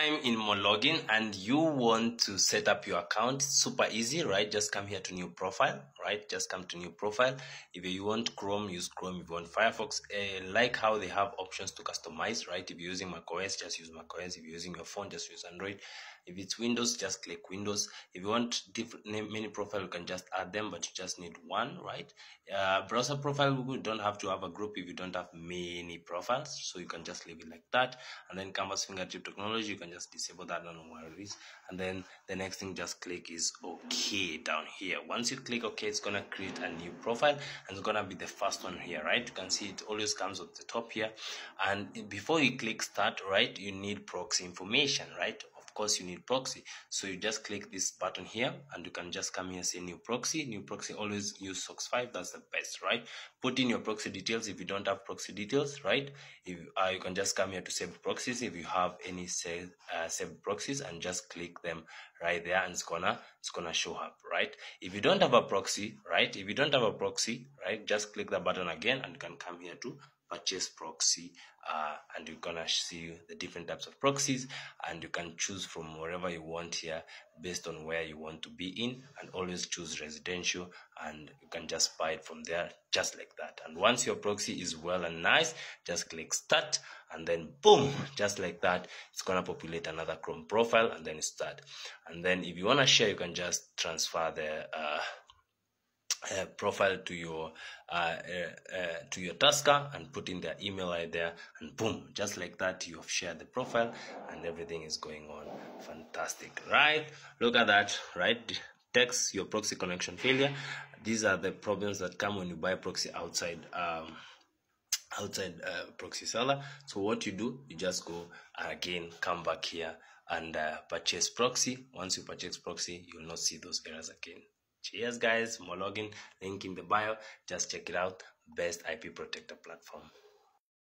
I'm in MoreLogin and you want to set up your account. Super easy, right? Just come here to new profile, right? Just come to new profile. If you want Chrome, use Chrome. If you want Firefox, like how they have options to customize, right? If you're using macOS, just use macOS. If you're using your phone, just use Android. If it's Windows, just click Windows. If you want different many profile, you can just add them, but you just need one, right? Browser profile, we don't have to have a group if you don't have many profiles, so you can just leave it like that. And then Canvas fingertip technology, you can just disable that, I don't know where it is. And then the next thing just click is OK down here. Once you click OK, it's gonna create a new profile and it's gonna be the first one here, right? You can see it always comes at the top here. And before you click start, right, you need proxy information, right? Course you need proxy, so you just click this button here and you can just come here, say new proxy. New proxy, always use SOX5, that's the best, right? Put in your proxy details if you don't have proxy details, right? If you can just come here to save proxies if you have any saved proxies, and just click them right there and it's gonna show up, right? If you don't have a proxy, right, just click the button again and you can come here to purchase proxy, and you're gonna see the different types of proxies, and you can choose from wherever you want here based on where you want to be in, and always choose residential and you can just buy it from there just like that. And once your proxy is well and nice, just click start and then boom, just like that, it's gonna populate another Chrome profile and then start. And then if you wanna share, you can just transfer the profile to your Tasker and put in their email right there, and boom, just like that, you have shared the profile and everything is going on. Fantastic, right? Look at that, right? Text your proxy connection failure. These are the problems that come when you buy proxy outside proxy seller. So what you do, you just go and again come back here and purchase proxy. Once you purchase proxy, you'll not see those errors again. Cheers guys, MoreLogin, link in the bio, just check it out, best IP protector platform.